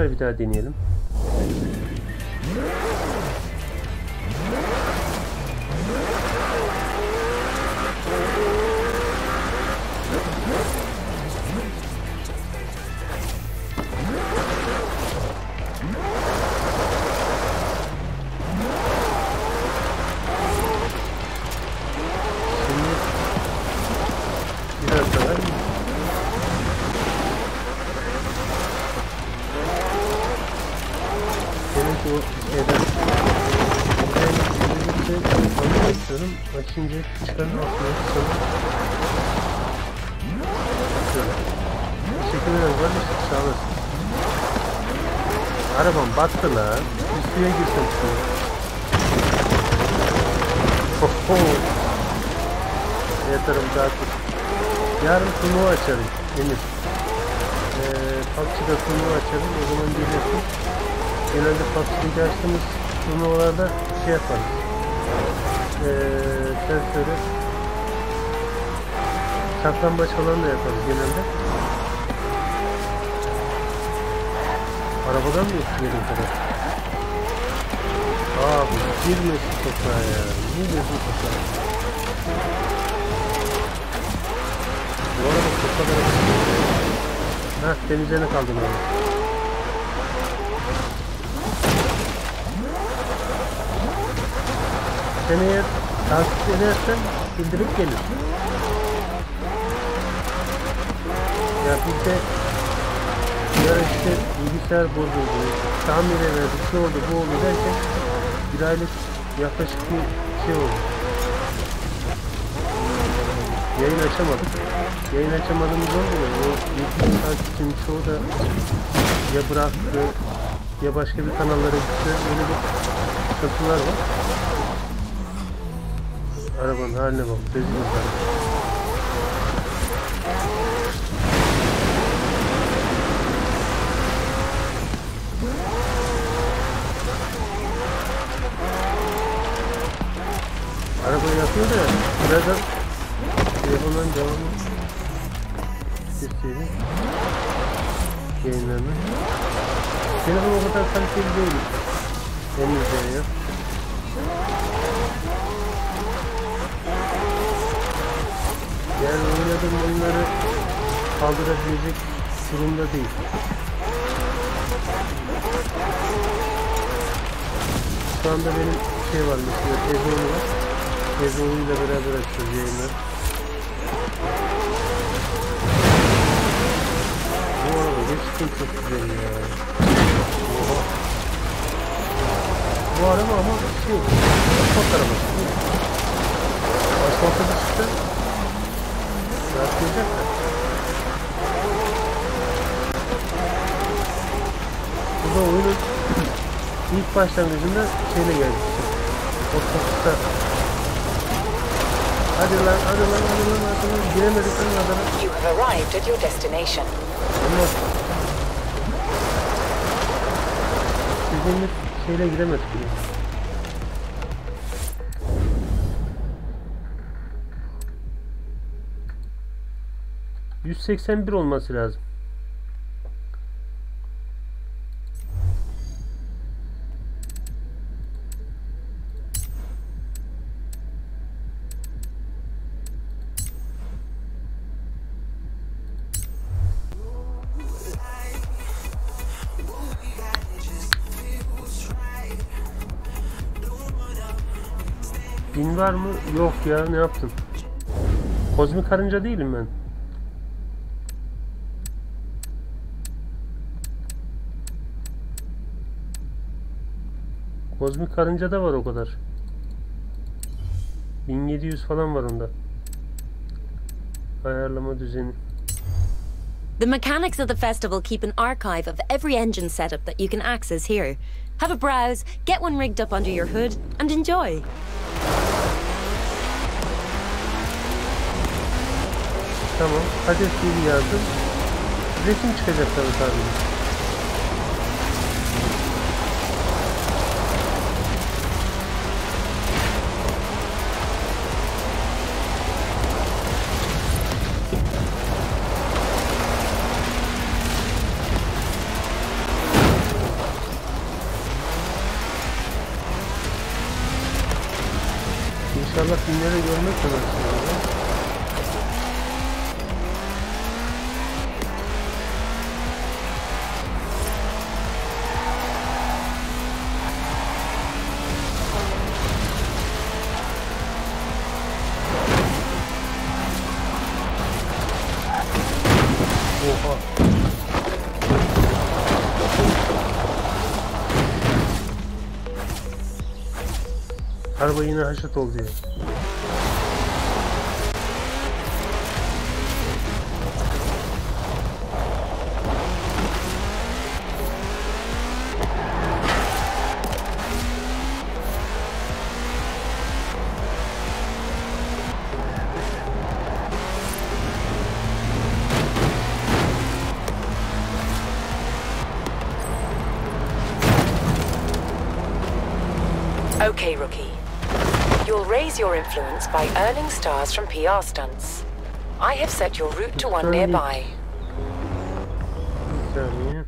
Tekrar bir daha deneyelim. Şimdi çıkarın altına çıkalım. Şöyle. Teşekkür ederim kardeşim, sağ olasın. Arabam battı la. Üstüne girsin şunu. Hoho. Yatarım dağıtır. Yarın turnuva açarım Emir. PUBG'da turnuva açarım. O zaman geliyorsun. Genelde PUBG'de açtığımız turnuvalarda şey yaparız. Şöyle saklambaç falan da yaparız genelde. Arabadan mı yetkilerim kadar? Aa bu girmiyorsun toprağa ya. Niye girmiyorsun toprağa? Bu araba toprağa da hah denizlerine kaldım abi. Sen eğer takip edersen bildirip gelir. Ya bizde ya işte bilgisayar bozuldu, tamir edildi, şu oldu, bu oldu derken bir aylık yaklaşık bir şey oldu. Yayın açamadık. Yayın açamadığımız oldu ya, o bilgisayar takipçinin çoğu da ya bıraktı ya başka bir kanallara gitti. Öyle bir sıkıntılar var. Arabanın haline bak, rezil oldu. Arabayı yapıyor da birazdan telefondan devamlı isteyelim. Yayınlarını. Telefon o kadar kaliteli değil. Elimizde ya. Yani oynadığım oyunları kaldırabilecek durumda değil. Şu anda benim şey var mesela, telefonum var. Telefonumla beraber açıyoruz yayınları. Bu araba gerçekten çok güzel ya. Oha. Bu araba ama şey, asfalt arabası. Asfalta da çıktı. Rastlayacak da. Bu da oyunun ilk başlangıcında şeyle geldi. Otobüste. Hadi lan, hadi lan, hadi lan, hadi lan. Giremedik lan adamı. You have arrived at your destination. Olmaz. Sizinle şeyle giremedik. %81 olması lazım. Bin var mı? Yok ya, ne yaptın? Kozmik karınca değilim ben. Kozmik karınca da var o kadar. 1700 falan var onda. Ayarlama düzeni. The mechanics of the festival keep an archive of every engine setup that you can access here. Have a browse, get one rigged up under your hood and enjoy. Tamam, hadi bir yardım. Resim çıkacak tabii. İnşallah filmleri görmek olursunuz. Araba yine haşat oldu ya. Okay, rookie. You'll raise your influence by earning stars from PR stunts. I have set your route to one nearby.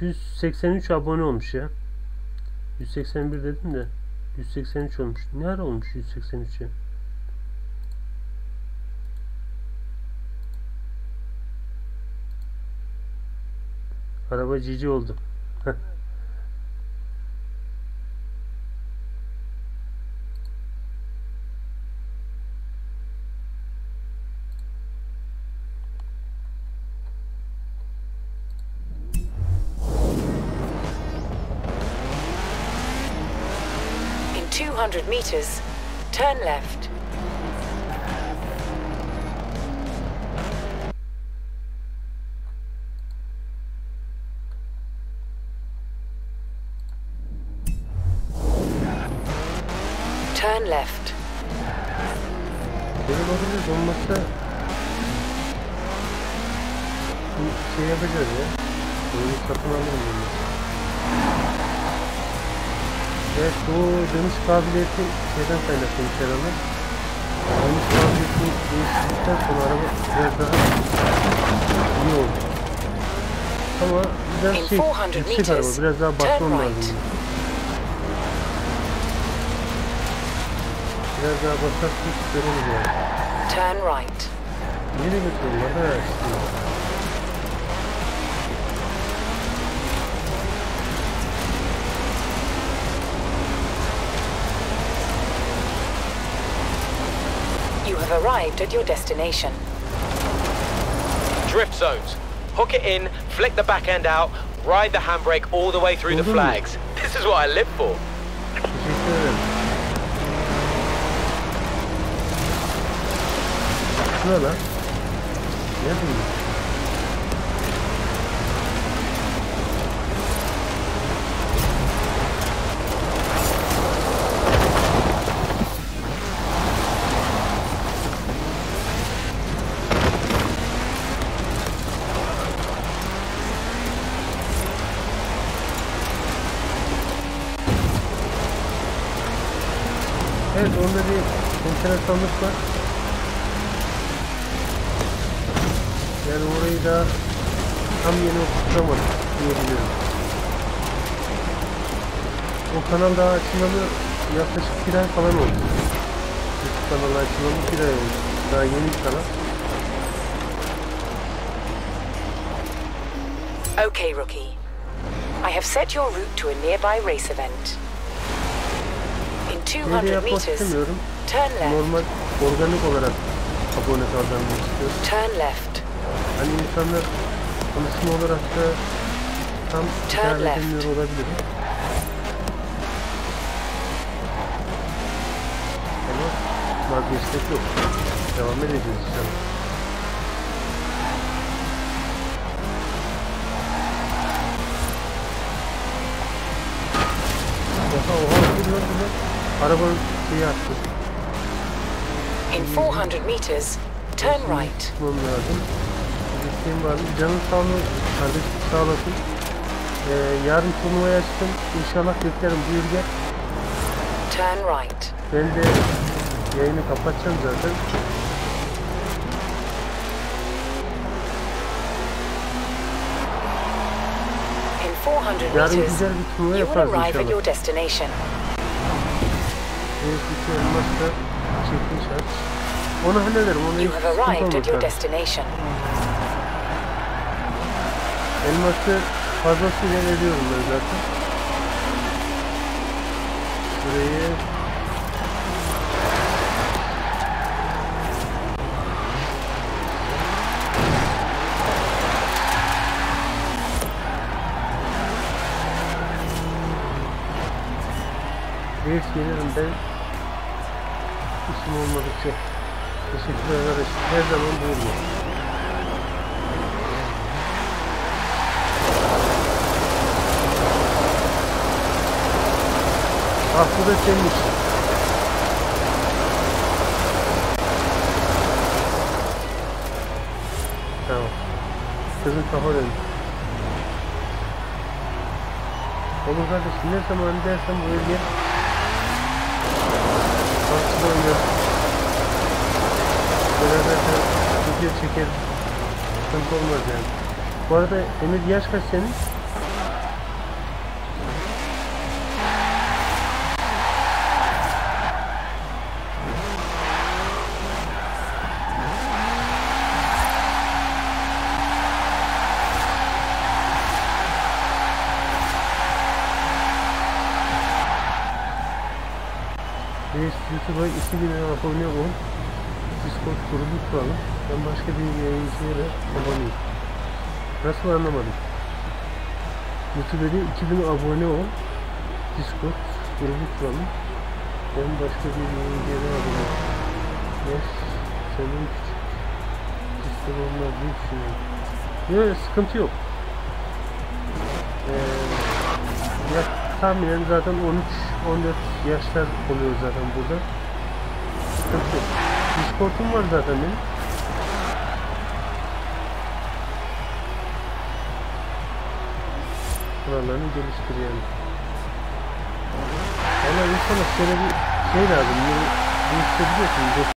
183 abone olmuş ya. 181 dedim de 183 olmuş. Ne ara olmuş 183'e? Araba cici oldu. Meters, turn left. Turn left. Benim adımız olmazsa şey yapacağız ya. Bunu satın alırım. Evet, bu dönüş kabiliyeti şeyden kaynaklanmış herhalde. Dönüş kabiliyeti değiştirdikten sonra araba biraz daha iyi oldu. Ama biraz şey, yüksek araba, biraz daha basmam lazım. Biraz daha basarsak görürüz yani. Yine götürüm var da işte. Arrived at your destination. Drift zones. Hook it in, flick the back end out, ride the handbrake all the way through the flags. This is what I live for. Evet, onda bir enteresanlık var. Yani orayı da tam yeni oturtamadım diyebiliyorum. O kanal daha açılalı yaklaşık 1 ay falan oldu. Bu kanal açılalı 1 ay oldu. Daha yeni bir kanal. Okay, rookie. I have set your route to a nearby race event. 200 meters. Turn left. Normal organik olarak abone kazanmak istiyorum. Turn left. Hani insanlar konusunu olarak da tam tercih edilmiyor olabilir. Ama vazgeçmek yok. Devam edeceğiz inşallah. Oha. Arabanın şeyi attı. In 400 meters, turn right. Bunun lazım. Canın sağlığı, kardeşlik sağlasın. yarın turnuvaya açtım. İnşallah yüklerim bu ülke. Ben de yayını kapatacağım zaten. Yarın güzel bir turnuva yaparız inşallah. Evet, iki elmas da çekmiş aç. Onu hallederim, onu hiç sıkıntı olmaz. Elması fazlasıyla veriyorum ben zaten. Şurayı... Reis gelirim ben. İşim olmadıkça teşekkürler arkadaşlar, her zaman buyurun. Aklı da senin için. Tamam. Kızın kafa dönüyor. Oğlum kardeşim ne zaman dersen buraya gel. Oynuyor. Böyle zaten video çeker. Sıkıntı olmaz yani. Bu arada Emir yaş kaç senin? YouTube'a 2000 lira abone ol, Discord grubu kuralım, ben başka bir yayıncıya da aboneyim. Nasıl anlamadım? YouTube'da 2000 abone ol, Discord grubu kuralım, ben başka bir yayıncıya da aboneyim. Yaş senin küçük, Discord olmaz diye düşünüyorum. Yok, sıkıntı yok. Tahminen zaten 13-14 yaşlar oluyor zaten burada. Sıkıntı yok. Discord'um var zaten benim. Kurallarını geliştir yani. Valla inşallah şöyle bir şey lazım. Bunu geliştirebiliyorsun.